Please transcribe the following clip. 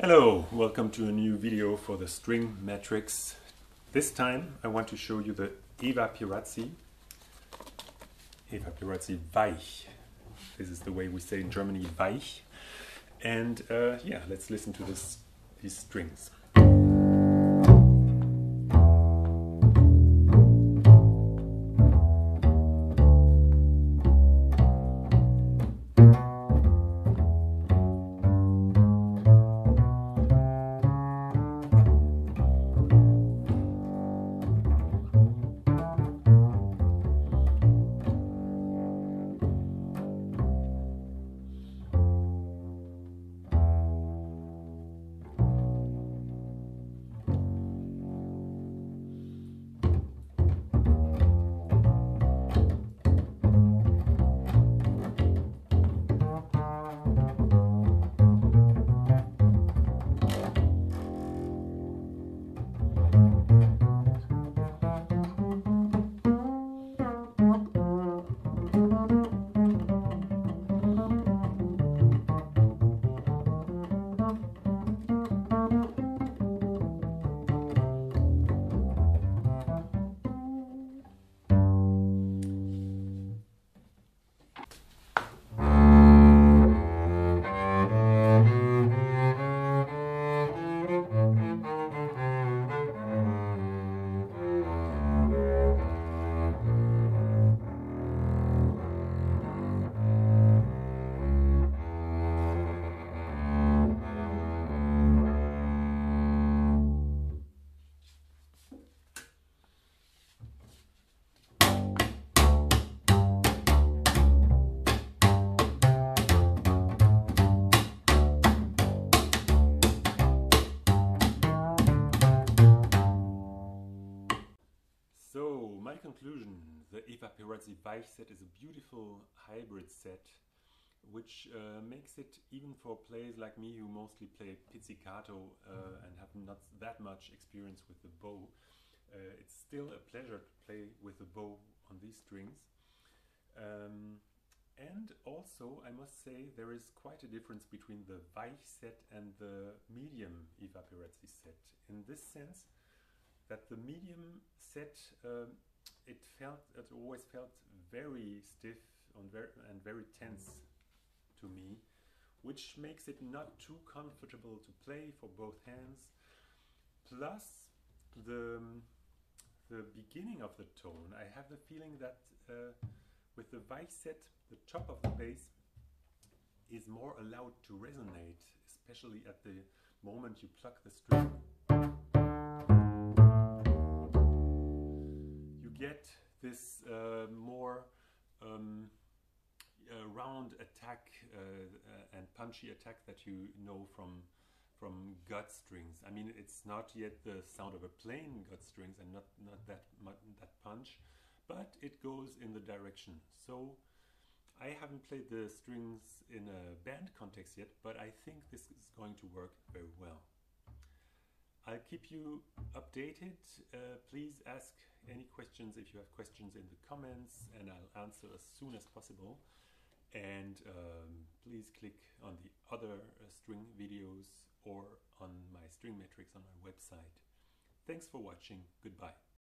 Hello, welcome to a new video for the string matrix. This time I want to show you the Evah Pirazzi Weich. This is the way we say in Germany, Weich. And yeah, let's listen to these strings. So, my conclusion, the Evah Pirazzi Weich set is a beautiful hybrid set, which makes it even for players like me who mostly play pizzicato and have not that much experience with the bow. It's still a pleasure to play with the bow on these strings. And also, I must say, there is quite a difference between the Weich set and the medium Evah Pirazzi set. In this sense, that the medium set, it always felt very stiff and very tense to me, which makes it not too comfortable to play for both hands. Plus, the beginning of the tone, I have the feeling that with the Weich set, the top of the bass is more allowed to resonate, especially at the moment you pluck the string. This more round attack and punchy attack that you know from gut strings. I mean, it's not yet the sound of a plain gut strings and not that punch, but it goes in the direction. So I haven't played the strings in a band context yet, but I think this is going to work very well. I'll keep you updated. Please ask any questions if you have questions in the comments, and I'll answer as soon as possible. And please click on the other string videos or on my string matrix on my website. Thanks for watching. Goodbye.